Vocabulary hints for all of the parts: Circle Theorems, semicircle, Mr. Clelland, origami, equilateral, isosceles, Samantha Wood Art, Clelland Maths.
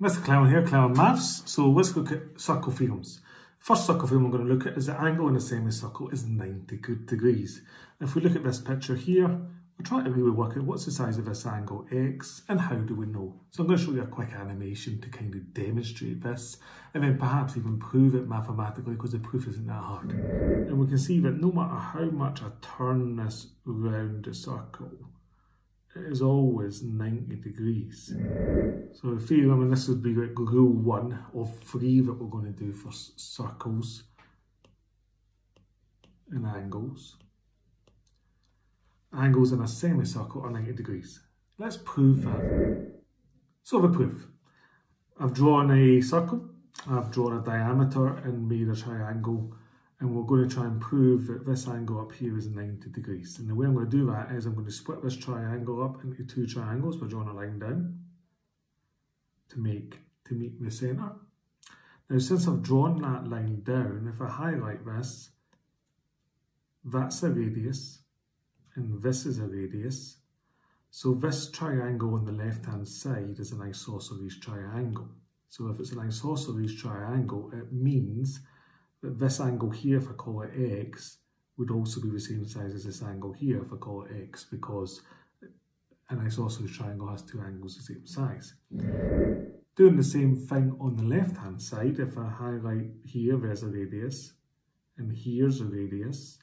Mr. Clelland here, Clelland Maths. So let's look at circle theorems. First circle theorem we're going to look at is the angle in a semicircle is 90 degrees. If we look at this picture here, we're trying to really work out what's the size of this angle x and how do we know. So I'm going to show you a quick animation to kind of demonstrate this and then perhaps even prove it mathematically, because the proof isn't that hard. And we can see that no matter how much I turn this round the circle, it is always 90 degrees. So the theorem, and this would be like rule 1 of 3 that we're going to do for circles and angles. Angles in a semicircle are 90 degrees. Let's prove that. So the proof. I've drawn a circle, I've drawn a diameter and made a triangle, and we're going to try and prove that this angle up here is 90 degrees. And the way I'm going to do that is I'm going to split this triangle up into two triangles by drawing a line down to meet the centre. Now, since I've drawn that line down, if I highlight this, that's a radius and this is a radius. So this triangle on the left-hand side is an isosceles triangle. So if it's an isosceles triangle, it means that this angle here, if I call it x, would also be the same size as this angle here, if I call it x, because an isosceles triangle has two angles the same size. Doing the same thing on the left-hand side, if I highlight here, there's a radius, and here's a radius.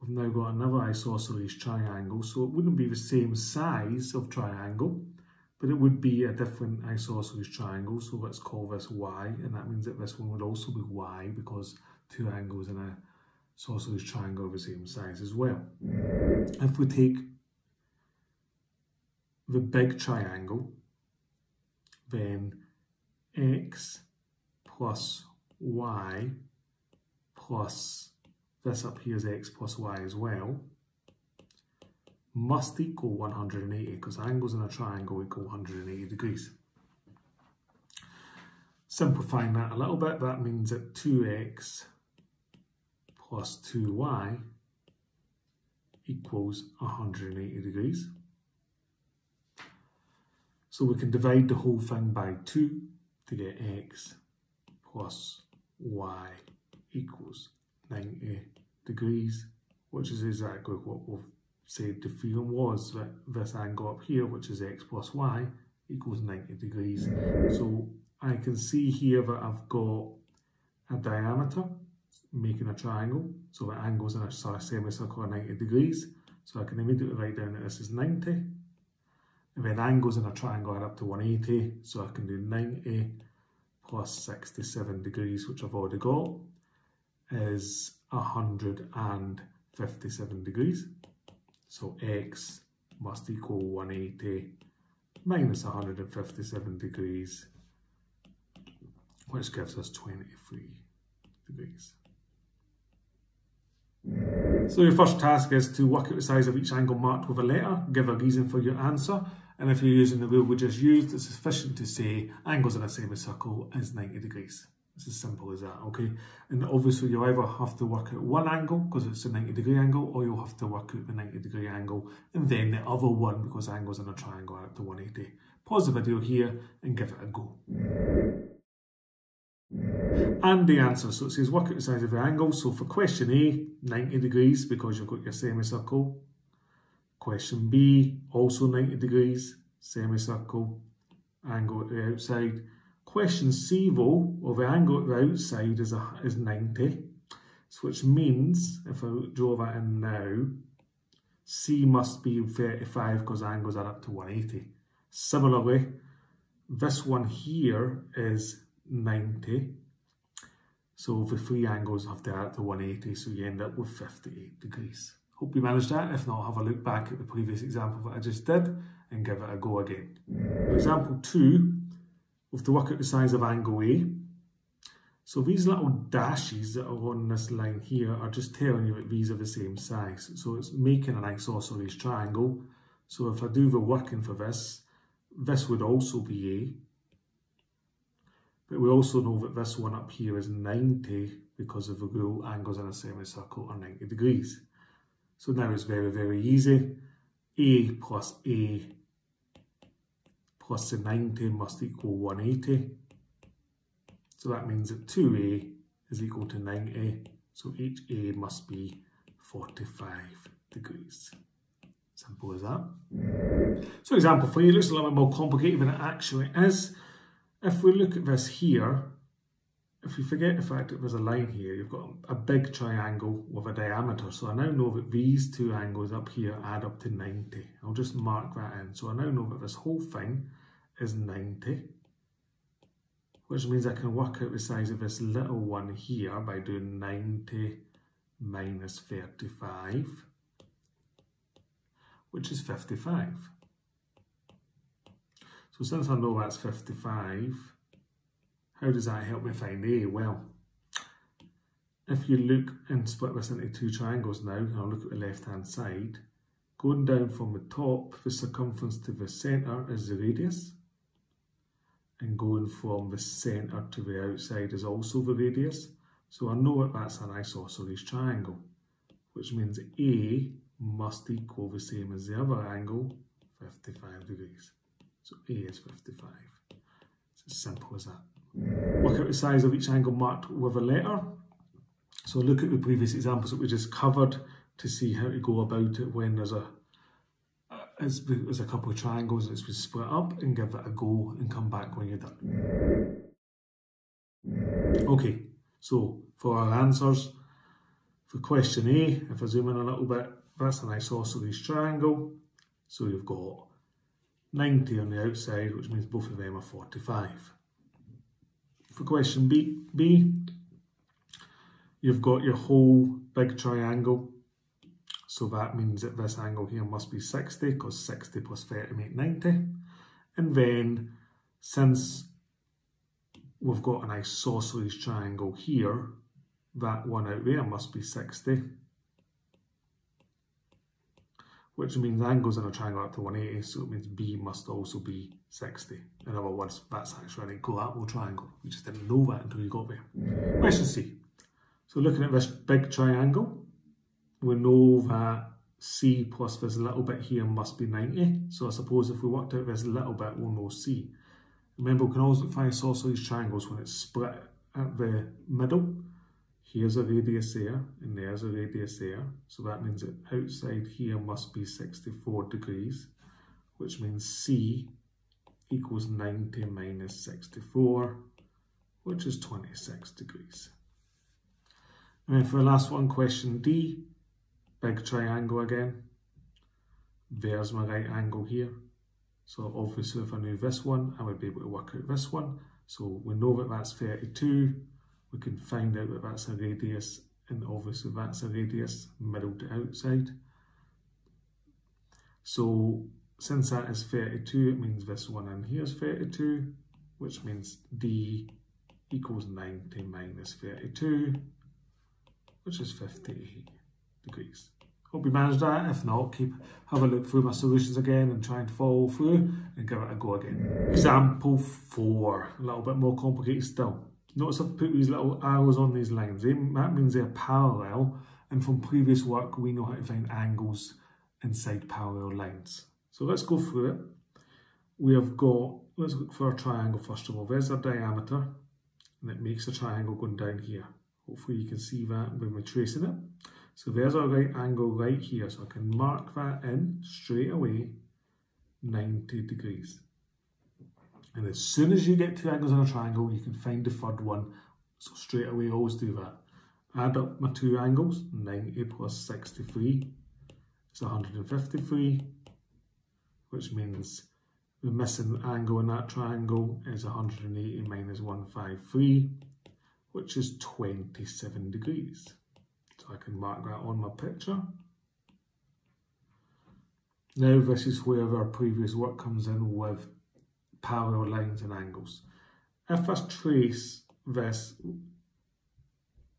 We've now got another isosceles triangle, so it wouldn't be the same size of triangle, but it would be a different isosceles triangle, so let's call this y, and that means that this one would also be y, because two angles in an isosceles triangle are the same size as well. If we take the big triangle, then x plus y plus this up here is x plus y as well, must equal 180, because angles in a triangle equal 180 degrees. Simplifying that a little bit, that means that 2x plus 2y equals 180 degrees. So we can divide the whole thing by 2 to get x plus y equals 90 degrees, which is exactly what we've said the theorem was, that this angle up here, which is x plus y, equals 90 degrees. So I can see here that I've got a diameter making a triangle, so the angles in a semicircle are 90 degrees. So I can immediately write down that this is 90, and then angles in a triangle add up to 180, so I can do 90 plus 67 degrees, which I've already got, is 157 degrees. So x must equal 180 minus 157 degrees, which gives us 23 degrees. So your first task is to work out the size of each angle marked with a letter, give a reason for your answer, and if you're using the rule we just used, it's sufficient to say angles in a semicircle is 90 degrees. It's as simple as that, okay? And obviously you'll either have to work out one angle because it's a 90 degree angle, or you'll have to work out the 90 degree angle and then the other one, because angles in a triangle are up to 180. Pause the video here and give it a go. And the answer, so it says work out the size of the angle. So for question A, 90 degrees because you've got your semicircle. Question B, also 90 degrees, semicircle, angle at the outside. Question C though, well, the angle at the outside is 90, so which means, if I draw that in now, C must be 35 because angles are up to 180. Similarly, this one here is 90, so the three angles have to add up to 180, so you end up with 58 degrees. Hope you managed that. If not, have a look back at the previous example that I just did and give it a go again. Example 2. We have to work out the size of angle A. So these little dashes that are on this line here are just telling you that these are the same size. So it's making an isosceles triangle. So if I do the working for this, this would also be A. But we also know that this one up here is 90 because of the rule angles in a semicircle are 90 degrees. So now it's very, very easy. A plus A plus the 90 must equal 180. So that means that 2a is equal to 90, so HA must be 45 degrees. Simple as that. So example 3, it looks a little bit more complicated than it actually is. If we look at this here, if you forget the fact that there's a line here, you've got a big triangle with a diameter. So I now know that these two angles up here add up to 90. I'll just mark that in. So I now know that this whole thing is 90, which means I can work out the size of this little one here by doing 90 minus 35, which is 55. So since I know that's 55, how does that help me find A? Well, if you look and split this into two triangles now, and I'll look at the left-hand side, going down from the top, the circumference to the centre is the radius, and going from the centre to the outside is also the radius. So I know that that's an isosceles triangle, which means A must equal the same as the other angle, 55 degrees. So A is 55. It's as simple as that. Work out the size of each angle marked with a letter. So look at the previous examples that we just covered to see how to go about it when there's a couple of triangles and it's been split up, and give it a go and come back when you're done. Okay, so for our answers, for question A, if I zoom in a little bit, that's an isosceles triangle. So you've got 90 on the outside, which means both of them are 45. For question B, you've got your whole big triangle, so that means that this angle here must be 60, because 60 plus 30 make 90. And then, since we've got an isosceles triangle here, that one out there must be 60, which means angles in a triangle up to 180, so it means B must also be 60. In other words, that's actually an equilateral triangle. You just didn't know that until you got there. Question C. So looking at this big triangle, we know that C plus this little bit here must be 90. So I suppose if we worked out this little bit, we'll know C. Remember, we can always look for isosceles triangles when it's split at the middle. Here's a radius there, and there's a radius there. So that means that outside here must be 64 degrees, which means C equals 90 minus 64, which is 26 degrees. And then for the last one, question D, big triangle again. There's my right angle here. So obviously if I knew this one, I would be able to work out this one. So we know that that's 32. We can find out that that's a radius, and obviously that's a radius, middle to outside. So since that is 32, it means this one in here is 32, which means D equals 90 minus 32, which is 58 degrees. Hope you managed that. If not, have a look through my solutions again and try and follow through and give it a go again. Example 4, a little bit more complicated still. Notice I've put these little arrows on these lines. That means they're parallel, and from previous work we know how to find angles inside parallel lines. So let's go through it. We have got, let's look for a triangle first of all. There's our diameter, and it makes a triangle going down here. Hopefully you can see that when we're tracing it. So there's our right angle right here, so I can mark that in straight away, 90 degrees. And as soon as you get two angles in a triangle, you can find the third one. So straight away, always do that. Add up my two angles, 90 plus 63 is 153, which means the missing angle in that triangle is 180 minus 153, which is 27 degrees. So I can mark that on my picture. Now this is where our previous work comes in with parallel lines and angles. If I trace this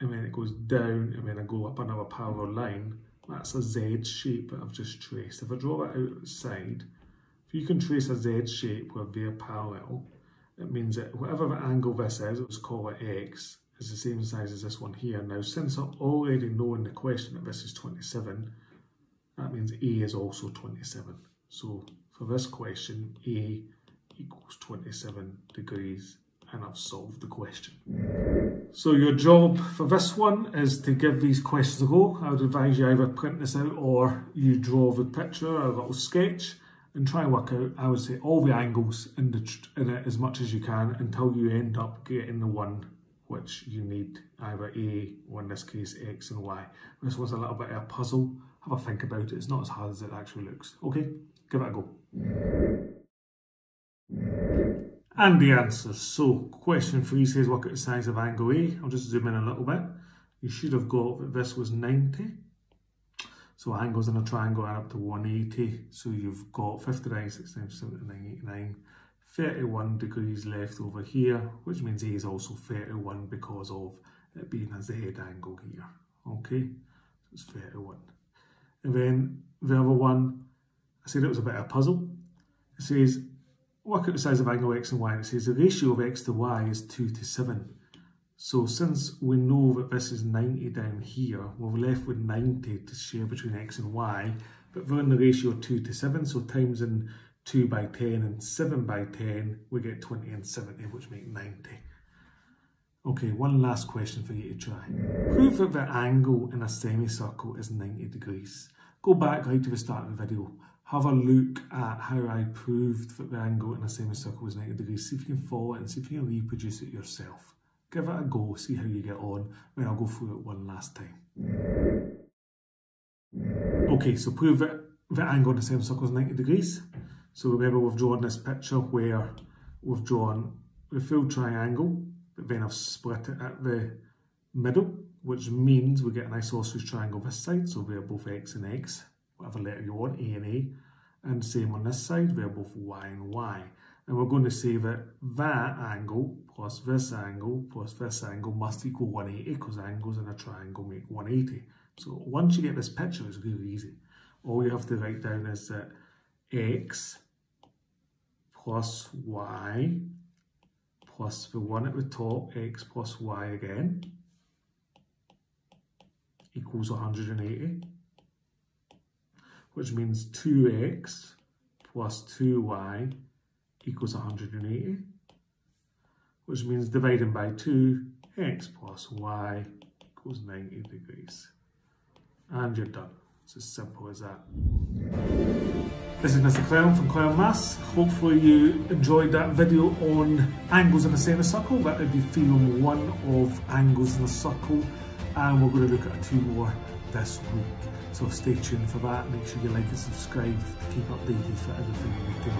and then it goes down and then I go up another parallel line, that's a Z shape that I've just traced. If I draw that outside, if you can trace a Z shape where they're parallel, it means that whatever the angle this is, let's call it X, is the same size as this one here. Now since I already know in the question that this is 27, that means A is also 27. So for this question, A equals 27 degrees, and I've solved the question. So your job for this one is to give these questions a go. I would advise you either print this out or you draw the picture, a little sketch, and try and work out, I would say, all the angles in it as much as you can until you end up getting the one which you need, either A, or in this case, X and Y. This was a little bit of a puzzle. Have a think about it. It's not as hard as it actually looks. Okay, give it a go. And the answer. So, question 3 says work out the size of angle A. I'll just zoom in a little bit. You should have got that this was 90. So angles in a triangle add up to 180. So you've got 59, 69, 79, 89. 31 degrees left over here, which means A is also 31 because of it being a Z angle here. Okay, so it's 31. And then the other one, I said it was a bit of a puzzle. It says, work out the size of angle X and Y, and it says the ratio of X to Y is 2 to 7. So since we know that this is 90 down here, we're left with 90 to share between X and Y, but we're in the ratio 2 to 7, so times in 2 by 10 and 7 by 10, we get 20 and 70, which make 90. Okay, one last question for you to try. Prove that the angle in a semicircle is 90 degrees. Go back right to the start of the video. Have a look at how I proved that the angle in a semicircle was 90 degrees. See if you can follow it and see if you can reproduce it yourself. Give it a go, see how you get on, then I'll go through it one last time. Okay, so prove that the angle in a semicircle is 90 degrees. So remember, we've drawn this picture where we've drawn the full triangle, but then I've split it at the middle, which means we get an isosceles triangle this side, so they're both X and X, whatever letter you want, A and A, and same on this side, they're both Y and Y. And we're going to say that that angle plus this angle plus this angle must equal 180, because angles in a triangle make 180. So once you get this picture, it's really easy. All you have to write down is that X plus Y plus the one at the top, X plus Y again, equals 180, which means 2X plus 2Y equals 180, which means dividing by 2, X plus Y equals 90 degrees. And you're done. It's as simple as that. This is Mr. Clelland from Clelland Maths. Hopefully you enjoyed that video on angles in a semicircle. That would be Theorem 1 of angles in a circle. And we're going to look at 2 more this week. So stay tuned for that. Make sure you like and subscribe to keep updated for everything we do.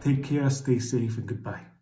Take care, stay safe and goodbye.